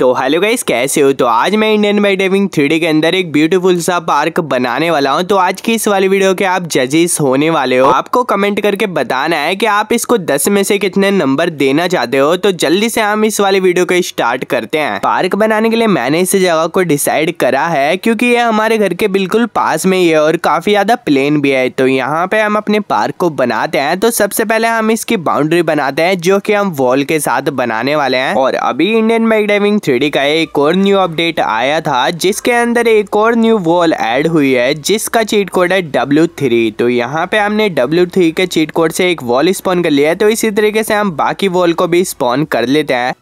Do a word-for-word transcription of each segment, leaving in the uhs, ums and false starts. तो hello guys, कैसे हो। तो आज मैं Indian bike driving three D के अंदर एक ब्यूटीफुल सा पार्क बनाने वाला हूं। तो आज की इस वाली वीडियो के आप जजेस होने वाले हो। आपको कमेंट करके बताना है कि आप इसको दस में से कितने नंबर देना चाहते हो। तो जल्दी से हम इस वाली वीडियो को स्टार्ट करते हैं। पार्क बनाने के लिए मैंने इस जगह को डिसाइड करा है क्योंकि ये हमारे घर के बिल्कुल पास में ही है और काफी ज्यादा प्लेन भी है। तो यहाँ पे हम अपने पार्क को बनाते हैं। तो सबसे पहले हम इसकी बाउंड्री बनाते हैं जो की हम वॉल के साथ बनाने वाले हैं। और अभी Indian bike driving three D का एक और न्यू अपडेट आया था जिसके अंदर एक और न्यू वॉल ऐड हुई है जिसका चीट कोड है डब्ल्यू थ्री। तो यहाँ पे हमने डब्ल्यू थ्री के चीट कोड से एक वॉल स्पॉन कर लिया है। तो इसी तरीके से हम बाकी वॉल को भी स्पॉन कर लेते हैं।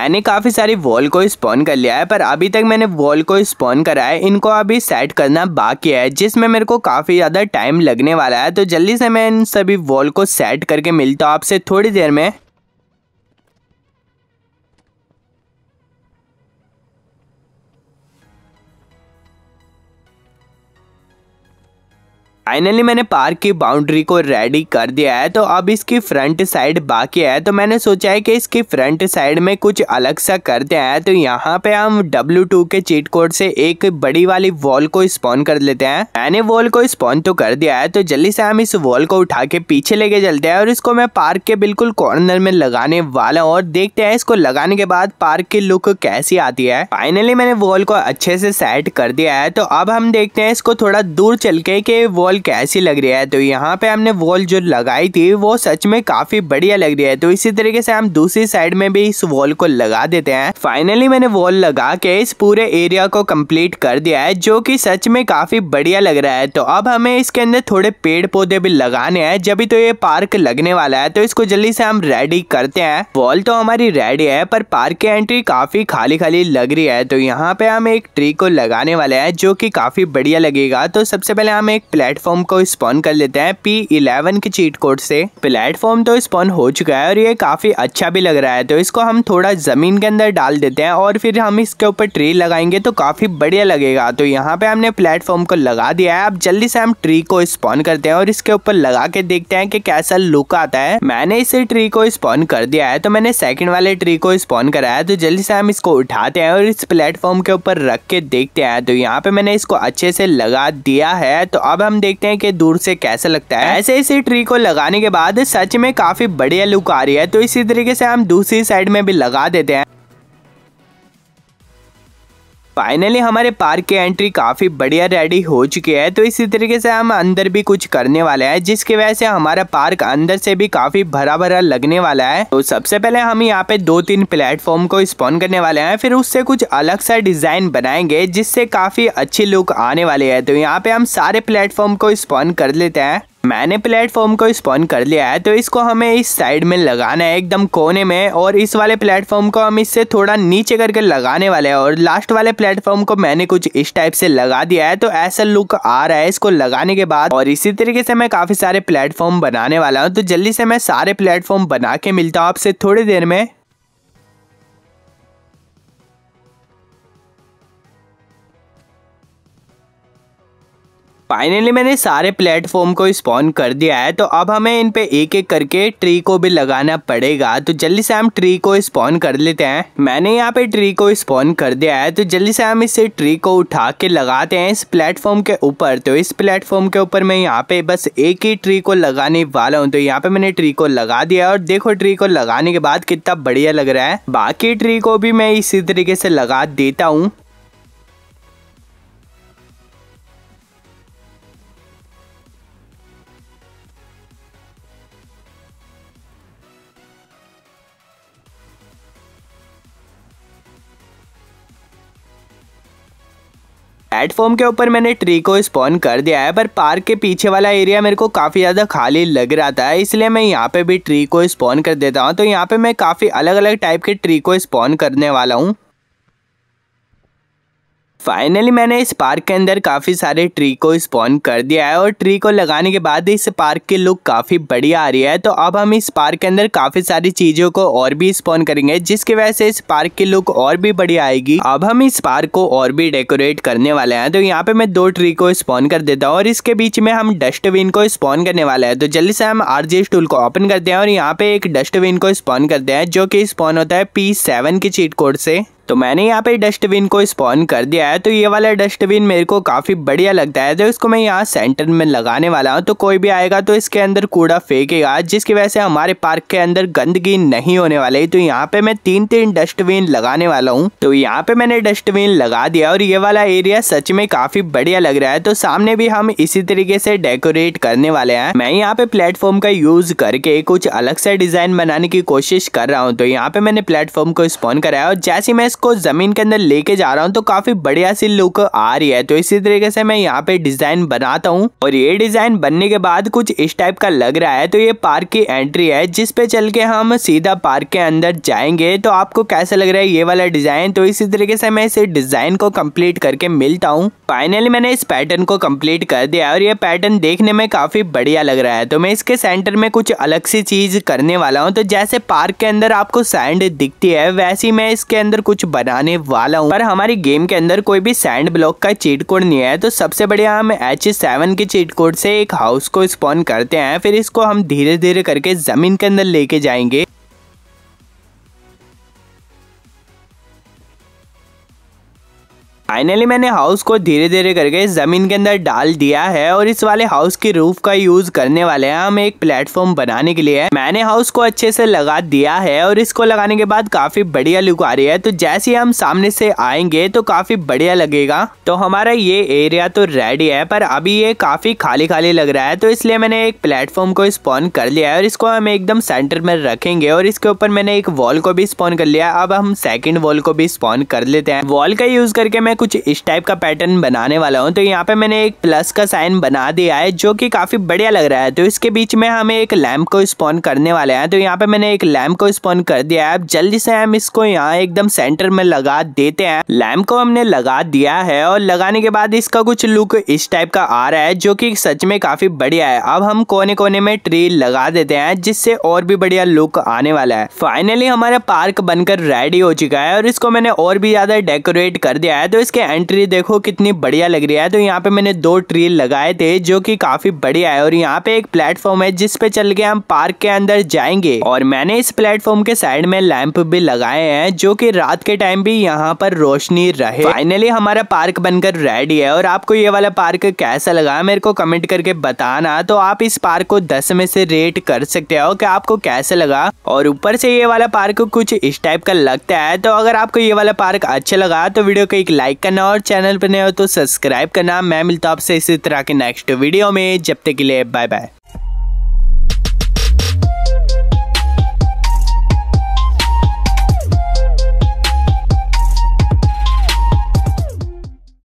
मैंने काफ़ी सारी वॉल को स्पॉन कर लिया है पर अभी तक मैंने वॉल को स्पॉन करा है, इनको अभी सेट करना बाकी है जिसमें मेरे को काफ़ी ज़्यादा टाइम लगने वाला है। तो जल्दी से मैं इन सभी वॉल को सेट करके मिलता हूँ आपसे थोड़ी देर में। फाइनली मैंने पार्क की बाउंड्री को रेडी कर दिया है। तो अब इसकी फ्रंट साइड बाकी है। तो मैंने सोचा है कि इसकी फ्रंट साइड में कुछ अलग सा करते हैं। तो यहाँ पे हम डब्ल्यू टू के चीट कोड से एक बड़ी वाली वॉल को स्पॉन कर लेते हैं। मैंने वॉल को स्पॉन तो कर दिया है। तो जल्दी से हम इस वॉल को उठा के पीछे लेके चलते हैं और इसको मैं पार्क के बिल्कुल कॉर्नर में लगाने वाला हूँ और देखते हैं इसको लगाने के बाद पार्क की लुक कैसी आती है। फाइनली मैंने वॉल को अच्छे से सेट कर दिया है। तो अब हम देखते हैं इसको थोड़ा दूर चल के कि वॉल कैसी लग रही है। तो यहाँ पे हमने वॉल जो लगाई थी वो सच में काफी बढ़िया लग रही है। तो इसी तरीके से हम दूसरी साइड में भी इस वॉल को लगा देते हैं। फाइनली मैंने वॉल लगा के इस पूरे एरिया को कंप्लीट कर दिया है जो कि सच में काफी बढ़िया लग रहा है। तो अब हमें इसके अंदर थोड़े पेड़ पौधे भी लगाने हैं जब भी तो ये पार्क लगने वाला है। तो इसको जल्दी से हम रेडी करते हैं। वॉल तो हमारी रेडी है पर पार्क की एंट्री काफी खाली खाली लग रही है। तो यहाँ पे हम एक ट्री को लगाने वाले हैं जो की काफी बढ़िया लगेगा। तो सबसे पहले हम एक प्लेटफॉर्म प्लेटफॉर्म को स्पॉन कर लेते हैं पी इलेवन के चीट कोड से। प्लेटफॉर्म तो स्पॉन हो चुका है और ये काफी अच्छा भी लग रहा है। तो इसको हम थोड़ा जमीन के अंदर डाल देते हैं और फिर हम इसके ऊपर ट्री लगाएंगे तो काफी बढ़िया लगेगा। तो यहाँ पे हमने प्लेटफॉर्म को लगा दिया है। अब जल्दी से हम ट्री को स्पॉन करते हैं और इसके ऊपर लगा के देखते हैं कि कैसा लुक आता है। मैंने इसे ट्री को स्पॉन कर दिया है। तो मैंने सेकेंड वाले ट्री को स्पॉन कराया। तो जल्दी से हम इसको उठाते हैं और इस प्लेटफॉर्म के ऊपर रख के देखते हैं। तो यहाँ पे मैंने इसको अच्छे से लगा दिया है। तो अब हम देखते हैं कि दूर से कैसा लगता है। ऐसे इसी ट्री को लगाने के बाद सच में काफी बढ़िया लुक आ रही है। तो इसी तरीके से हम दूसरी साइड में भी लगा देते हैं। फाइनली हमारे पार्क की एंट्री काफ़ी बढ़िया रेडी हो चुकी है। तो इसी तरीके से हम अंदर भी कुछ करने वाले हैं जिसकी वजह से हमारा पार्क अंदर से भी काफ़ी भरा भरा लगने वाला है। तो सबसे पहले हम यहाँ पे दो तीन प्लेटफॉर्म को स्पॉन करने वाले हैं, फिर उससे कुछ अलग सा डिज़ाइन बनाएंगे जिससे काफ़ी अच्छी लुक आने वाली है। तो यहाँ पर हम सारे प्लेटफॉर्म को स्पॉन कर लेते हैं। मैंने प्लेटफॉर्म को स्पॉन कर लिया है। तो इसको हमें इस साइड में लगाना है एकदम कोने में और इस वाले प्लेटफॉर्म को हम इससे थोड़ा नीचे करके लगाने वाले हैं। और लास्ट वाले प्लेटफॉर्म को मैंने कुछ इस टाइप से लगा दिया है। तो ऐसा लुक आ रहा है इसको लगाने के बाद। और इसी तरीके से मैं काफ़ी सारे प्लेटफॉर्म बनाने वाला हूँ। तो जल्दी से मैं सारे प्लेटफॉर्म बना के मिलता हूँ आपसे थोड़ी देर में। फाइनली मैंने सारे प्लेटफॉर्म को स्पॉन कर दिया है। तो अब हमें इन पे एक एक करके ट्री को भी लगाना पड़ेगा। तो जल्दी से हम ट्री को स्पॉन कर लेते हैं। मैंने यहाँ पे ट्री को स्पॉन कर दिया है। तो जल्दी से हम इसे ट्री को उठा के लगाते हैं इस प्लेटफॉर्म के ऊपर। तो इस प्लेटफॉर्म के ऊपर मैं यहाँ पे बस एक ही ट्री को लगाने वाला हूँ। तो यहाँ पे मैंने ट्री को लगा दिया और देखो ट्री को लगाने के बाद कितना बढ़िया लग रहा है। बाकी ट्री को भी मैं इसी तरीके से लगा देता हूँ। प्लेटफॉर्म के ऊपर मैंने ट्री को स्पॉन कर दिया है पर पार्क के पीछे वाला एरिया मेरे को काफ़ी ज़्यादा खाली लग रहा था, इसलिए मैं यहाँ पे भी ट्री को स्पॉन कर देता हूँ। तो यहाँ पे मैं काफ़ी अलग अलग टाइप के ट्री को स्पॉन करने वाला हूँ। फाइनली मैंने इस पार्क के अंदर काफ़ी सारे ट्री को स्पॉन कर दिया है और ट्री को लगाने के बाद इस पार्क की लुक काफ़ी बढ़िया आ रही है। तो अब हम इस पार्क के अंदर काफ़ी सारी चीज़ों को और भी स्पॉन करेंगे जिसकी वजह से इस पार्क की लुक और भी बढ़िया आएगी। अब हम इस पार्क को और भी डेकोरेट करने वाले हैं। तो यहाँ पे मैं दो ट्री को स्पॉन कर देता हूँ और इसके बीच में हम डस्टबिन को स्पॉन करने वाले हैं। तो जल्दी से हम आरजीएस टूल को ओपन करते हैं और यहाँ पे एक डस्टबिन को स्पॉन करते हैं जो कि स्पॉन होता है पी सेवन के चीट कोड से। तो मैंने यहाँ पे डस्टबिन को स्पॉन कर दिया है। तो ये वाला डस्टबिन मेरे को काफ़ी बढ़िया लगता है। तो इसको मैं यहाँ सेंटर में लगाने वाला हूँ। तो कोई भी आएगा तो इसके अंदर कूड़ा फेंकेगा जिसकी वजह से हमारे पार्क के अंदर गंदगी नहीं होने वाली। तो यहाँ पे मैं तीन तीन डस्टबिन लगाने वाला हूँ। तो यहाँ पे मैंने डस्टबिन लगा दिया और ये वाला एरिया सच में काफ़ी बढ़िया लग रहा है। तो सामने भी हम इसी तरीके से डेकोरेट करने वाले हैं। मैं यहाँ पे प्लेटफॉर्म का यूज करके कुछ अलग सा डिज़ाइन बनाने की कोशिश कर रहा हूँ। तो यहाँ पे मैंने प्लेटफॉर्म को स्पॉन कराया और जैसे मैं को जमीन के अंदर लेके जा रहा हूँ तो काफी बढ़िया सी लुक आ रही है। तो इसी तरीके से मैं यहाँ पे डिजाइन बनाता हूँ और ये डिजाइन बनने के बाद कुछ इस टाइप का लग रहा है। तो ये पार्क की एंट्री है जिस पे चल के हम सीधा पार्क के अंदर जाएंगे। तो आपको कैसा लग रहा है ये वाला डिजाइन? तो इसी तरीके से मैं इस डिजाइन को कम्प्लीट करके मिलता हूँ। फाइनली मैंने इस पैटर्न को कम्प्लीट कर दिया और ये पैटर्न देखने में काफी बढ़िया लग रहा है। तो मैं इसके सेंटर में कुछ अलग सी चीज करने वाला हूँ। तो जैसे पार्क के अंदर आपको सैंड दिखती है वैसी मैं इसके अंदर कुछ बनाने वाला हूँ। पर हमारी गेम के अंदर कोई भी सैंड ब्लॉक का चीट कोड नहीं है। तो सबसे बढ़िया हम एच सेवन के चीट कोड से एक हाउस को स्पॉन करते हैं, फिर इसको हम धीरे धीरे करके जमीन के अंदर लेके जाएंगे। फाइनली मैंने हाउस को धीरे धीरे करके ज़मीन के अंदर डाल दिया है और इस वाले हाउस की रूफ का यूज़ करने वाले हैं हम एक प्लेटफॉर्म बनाने के लिए। मैंने हाउस को अच्छे से लगा दिया है और इसको लगाने के बाद काफ़ी बढ़िया लुक आ रही है। तो जैसे ही हम सामने से आएंगे तो काफ़ी बढ़िया लगेगा। तो हमारा ये एरिया तो रेडी है पर अभी ये काफ़ी खाली खाली लग रहा है। तो इसलिए मैंने एक प्लेटफॉर्म को स्पॉन कर लिया है और इसको हम एकदम सेंटर में रखेंगे और इसके ऊपर मैंने एक वॉल को भी स्पॉन कर लिया। अब हम सेकेंड वॉल को भी स्पॉन कर लेते हैं। वॉल का यूज़ करके मैं कुछ इस टाइप का पैटर्न बनाने वाला हूँ। तो यहाँ पे मैंने एक प्लस का साइन बना दिया है जो कि काफी बढ़िया लग रहा है। तो इसके बीच में हमें एक लैम्प को स्पॉन करने वाले हैं। तो यहाँ पे मैंने एक लैम्प को स्पॉन कर दिया है। अब जल्दी से हम इसको यहाँ एकदम सेंटर में लगा देते हैं। लैम्प को हमने लगा दिया है और लगाने के बाद इसका कुछ लुक इस टाइप का आ रहा है जो कि सच में काफी बढ़िया है। अब हम कोने कोने में ट्री लगा देते हैं जिससे और भी बढ़िया लुक आने वाला है। फाइनली हमारा पार्क बनकर रेडी हो चुका है और इसको मैंने और भी ज्यादा डेकोरेट कर दिया है। तो इसके एंट्री देखो कितनी बढ़िया लग रही है। तो यहाँ पे मैंने दो ट्री लगाए थे जो कि काफी बढ़िया है और यहाँ पे एक प्लेटफॉर्म है जिस पे चल के हम पार्क के अंदर जाएंगे। और मैंने इस प्लेटफॉर्म के साइड में लैंप भी लगाए हैं जो कि रात के टाइम भी यहाँ पर रोशनी रहे। फाइनली हमारा पार्क बनकर रेडी है और आपको ये वाला पार्क कैसा लगा मेरे को कमेंट करके बताना। तो आप इस पार्क को दस में से रेट कर सकते हो कि आपको कैसा लगा। और ऊपर से ये वाला पार्क कुछ इस टाइप का लगता है। तो अगर आपको ये वाला पार्क अच्छा लगा तो वीडियो को एक लाइक करना और चैनल पर नए हो तो सब्सक्राइब करना। मैं मिलता हूं आपसे इसी तरह के नेक्स्ट वीडियो में। जब तक के लिए बाय बाय।